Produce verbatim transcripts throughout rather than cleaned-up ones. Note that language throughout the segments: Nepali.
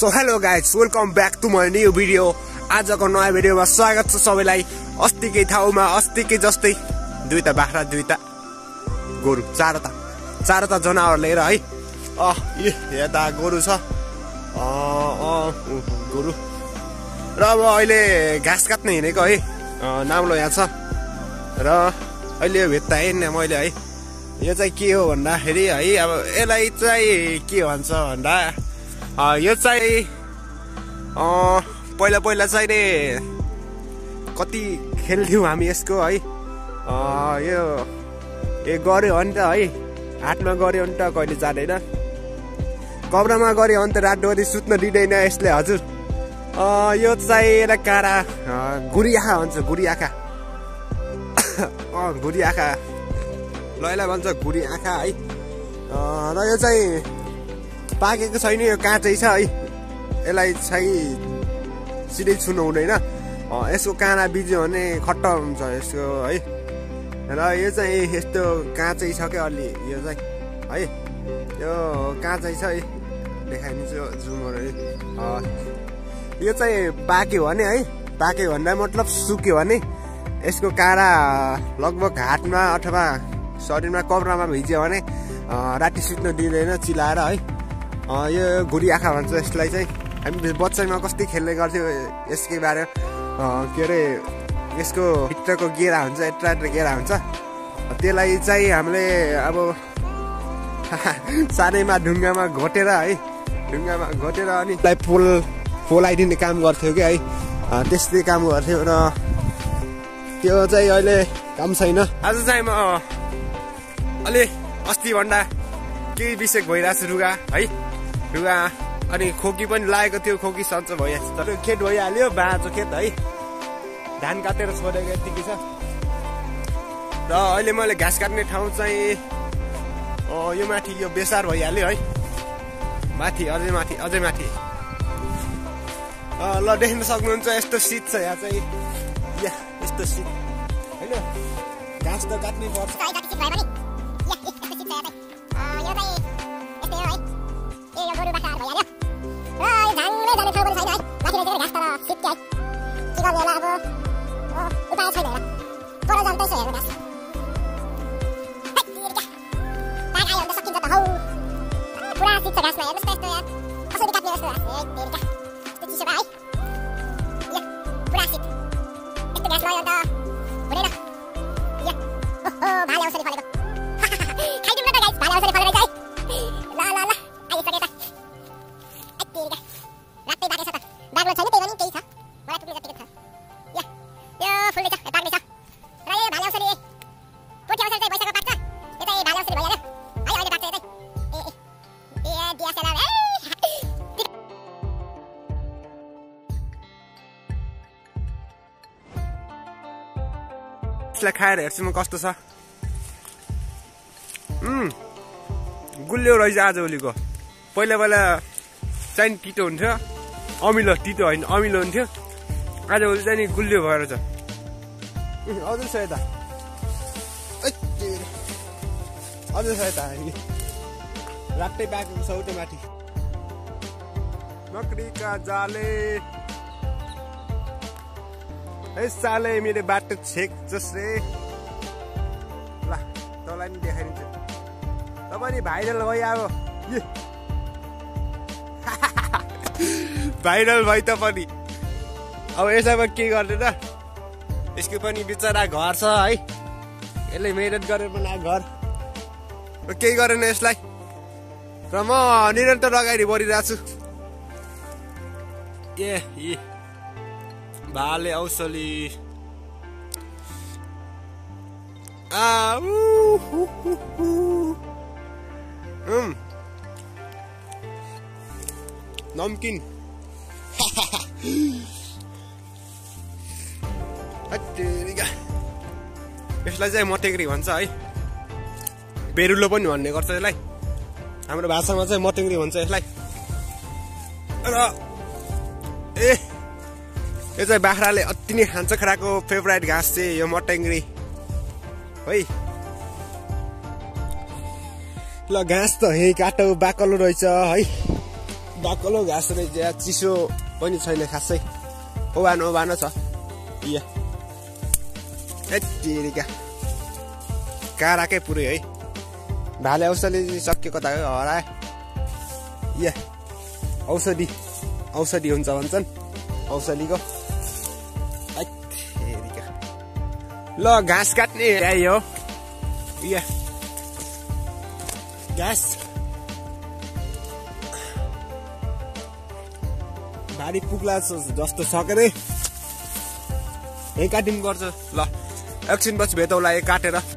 So hello guys, welcome back to my new video. आज को नया भिडियो में स्वागत छ सबैलाई. अस्ति के ठाउँमा अस्ति के जस्तै दुईटा बाख्रा दुईटा गोरु चारवटा चारवटा जनावर लिएर है. अ यता गोरु छ अ गोरु र अब अहिले घाँस काट्न हिँडेको है. नाम्लो यहाँ छ र अहिले भेट्दा हेर्ने मैले है. यो चाहिँ के हो भन्दाखेरि है अब यसलाई चाहिँ के भन्छ भन्दा यो चाहिँ पहिला पहिला चाहिँ नि कति खेल्थ्यौँ हामी यसको है. यो ए गऱ्यो भने त है हातमा गऱ्यो भने त कहिले जाँदैन, कब्रामा गऱ्यो भने त रातभरि सुत्न दिँदैन यसले हजुर. यो चाहिँ एउटा काँडा गुरियाखा भन्छ, गुरियाखा गुरियाखा लैला भन्छ गुरियाखा है. र यो चाहिँ पाकेको छैन, यो काँचै छ है. यसलाई चाहिँ सिधै छुनु हुँदैन, यसको काँडा बिज्यो भने खट्टा हुन्छ यसको है. र यो चाहिँ यस्तो काँचै छ क्या अलि, यो चाहिँ है यो काँचै छ है. देखाइदिन्छु जुमर है. यो चाहिँ पाक्यो भने है, पाक्यो भन्दा मतलब सुक्यो भने यसको काँडा लगभग हातमा अथवा शरीरमा कपडामा भिज्यो भने राति सुत्न दिँदैन चिलाएर है. यो घुरी आँखा भन्छ यसलाई चाहिँ. हामी बच्चामा कस्तो खेल्ने गर्थ्यो यसकै बारे के अरे, यसको भित्रको गेरा हुन्छ, यत्रा यत्रा गेरा हुन्छ, त्यसलाई चाहिँ हामीले अब सानैमा ढुङ्गामा घोटेर है, ढुङ्गामा घोटेर अनि त्यसलाई पोल पोलाइदिने काम गर्थ्यो क्या है. त्यस्तै काम गर्थ्यो र त्यो चाहिँ अहिले काम छैन. आज चाहिँ म अलि अस्तिभन्दा केही विषय भइरहेको छु. रुगा है रुगा अनि खोकी पनि लागेको थियो, खोकी सन्चो भइहाल्छ. तर खेत भइहाल्यो, बाँझो खेत है, धान काटेर छोडेको यतिकै छ. र अहिले मैले घाँस काट्ने ठाउँ चाहिँ यो माथि यो बेसार भइहाल्यो है, माथि अझै माथि अझै माथि. ल देख्न सक्नुहुन्छ यस्तो शीत छ यहाँ चाहिँ, यहाँ यस्तो शीत होइन, घाँस त काट्नै पर्छ. खाएर हेर्छु म कस्तो छ. गुलियो रहेछ आजभोलिको, पहिला पहिला चाहिँ तितो हुन्थ्यो, अमिलो तितो होइन अमिलो हुन्थ्यो, आजभोलि चाहिँ नि गुलियो भएर छ. अझै छ यता, अझै छ यता, रातै पाकेको छ उतै माथि. नक्रीका जाले साले मेरो बाटो छेक जसले ल तँलाई नि देखाइदिन्छु, त पनि भाइरल भयो अब भाइरल भयो त पनि. अब यसमा के गर्ने त, यसको पनि बिचरा घर छ है, यसले मेहनत गरेर बना घर, केही गरेन यसलाई. र म निरन्तर अगाडि बढिरहेको छु. ए यी भाले औसली नमकिन यसलाई चाहिँ मटेक्री भन्छ है, बेरुलो पनि भन्ने गर्छ यसलाई, हाम्रो भाषामा चाहिँ मटेक्री भन्छ यसलाई. र ए यो चाहिँ बाख्राले अति नै खान्छ, खराको फेभरेट घाँस चाहिँ यो मटेङ्ग्री है. ल घाँस त यहीँ काटो बाकलो रहेछ है, बाकलो घाँस रहेछ चिसो पनि छैन खासै ओबान ओबान छ या एतिरिका काराकै पुरै है भाले औषधि सकिएको त हराए या औषधि औषधि हुन्छ भन्छन् औषधिको एतिरिका ल घाँस काट्ने आइ हो या घाँस भारी पुग्ला जस्तो सकेरै एक काटिम गर्छ ल एकछिन पछि भेटौला एक काटेर घाँस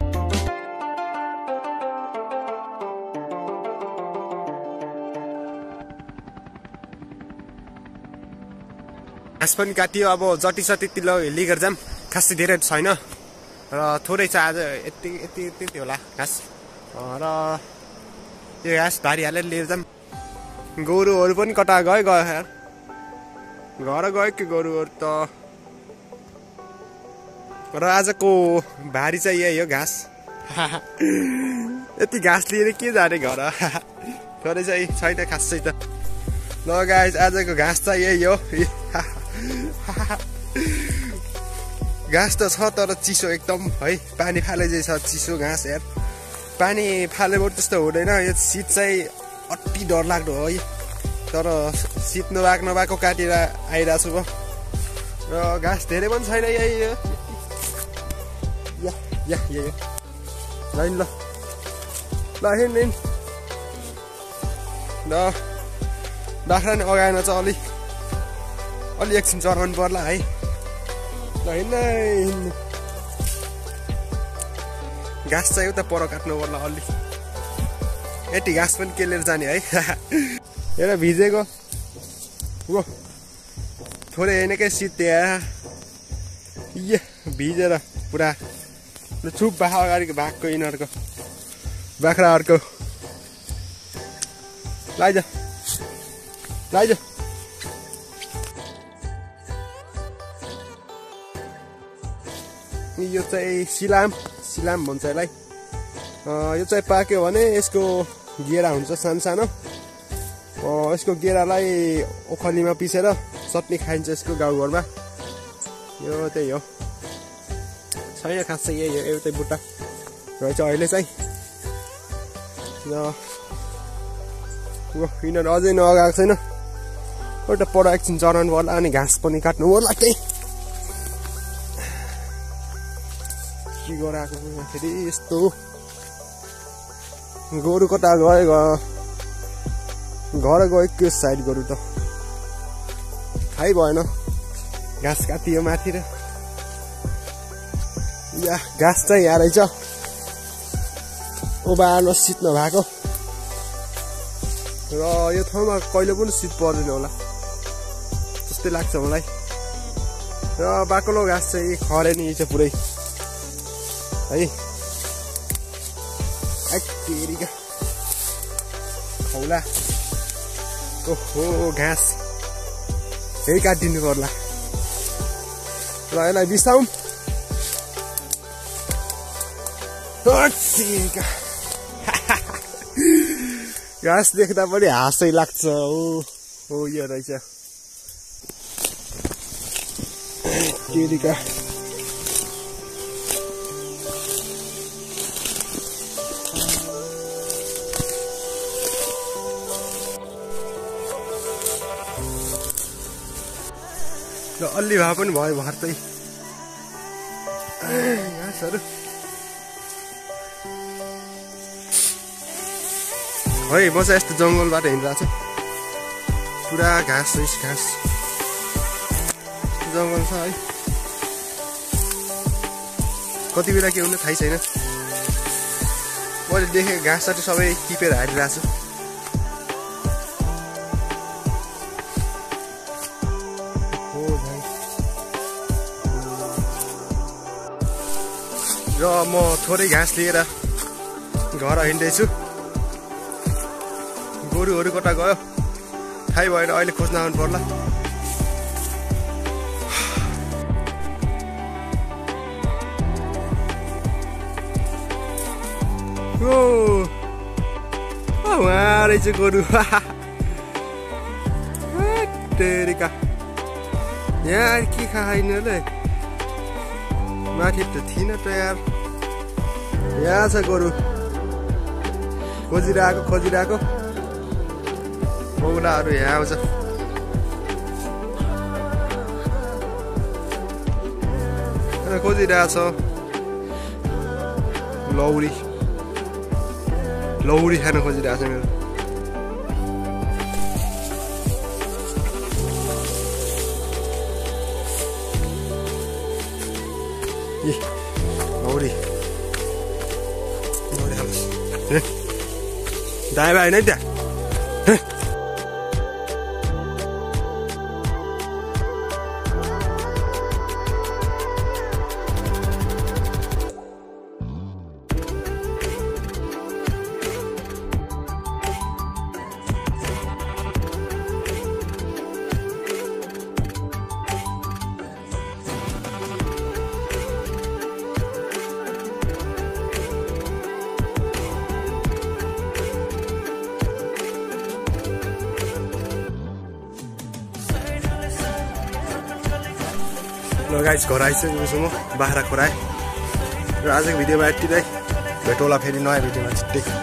पनि काटियो अब जति सति तिलो लिएर जाम खासै धेरै छैन र थोरै छ आज यति यति यति होला घाँस र यो घाँस भारी हालेर लिएर जाम गोरुहरु पनि कटा गए गयो यार घर गए कि गोरुहरु त र आजको भारी चाहिँ यही हो घाँस यति घाँस लिएर के जाने घर थोरै चाहिँ छैन खासै त ल गाइस आजको घाँस चाहिँ यही हो घाँस त छ तर चिसो एकदम है पानी फाले जे छ चिसो घाँस यार पानी फालेको त्यस्तो हुँदैन यो शीत चाहिँ अति डर लाग्दो हो है तर शीत नभाक नभाको काटेर आइरा छु म र घाँस धेरै पनि छैन यही हो या या या लाइन ल ल हिँड्न ल बाख्रा नि अगाएन छ अलि अलि एकछिन चराउनु पर्ला है ल हिँड्न घाँस चाहिँ उता पर काट्नु पर्ला अलि यति घाँस पनि के लिएर जाने है हेर भिजेको हो थोरै हिँडेकै शीत या भिजेर पुरा छुप बाख अगाडिको बाघको यिनीहरूको बाख्राहरूको लैजा लैजा यो चाहिँ सिलाम सिलाम भन्छ यसलाई यो चाहिँ पाक्यो भने यसको गेरा हुन्छ सानसानो यसको गेरालाई ओखलीमा पिसेर चटनी खाइन्छ यसको गाउँघरमा यो त्यही हो छैन खास चाहिँ यही हो एउटै बुट्टा रहेछ अहिले चाहिँ ल यो यिनीहरू अझै नअगाएको छैन एउटा पर एकछिन चराउनु पर्ला अनि घाँस पनि काट्नु पर्ला त्यही के गराएको फेरि यस्तो गोरु कता गयो घर गयो के साइड गोरु त खाइ भएन घाँस काटियो माथि र या घाँस चाहिँ यहाँ रहेछ ओबालो शीत नभएको र यो ठाउँमा कहिले पनि शीत पर्दैन होला जस्तै लाग्छ मलाई र बाकलो घाँस चाहिँ खरेनी छ पुरै है एक्टिरिका खौला ओहो घाँस फेरि काटिदिनु पर्ला र यसलाई बिसाउ घाँस देख्दा पनि हाँसै लाग्छ हो हो यो रहेछ एक्टिरिका अलि भए पनि भयो भर्तै घाँसहरू है म चाहिँ यस्तो जङ्गलबाट हिँडिरहेको छु पुरा घाँस घाँस जङ्गल छ है कति बेला के हुनु थाहै छैन मैले देखेँ घाँसहरू सबै टिपेर हालिरहेको छु र म थोरै घाँस लिएर घर हिँड्दैछु गोरुहरू कता गयो थाहै भएन अहिले खोज्न आउनु पर्ला ओ उहाँ रहेछ गोरु hysterica. Yeah, I kick high nearly. Not hit the thinner there. Yes, I go to Kozirago, Kozirago. Oh, now we have a così adesso Lowry Lowry hanno così adesso mio Ih Lowry Lowry hanno dai vai niente eh guys, go right, we sumo bahra korai. Rajak video batti dai. Betola pheri noy video batti.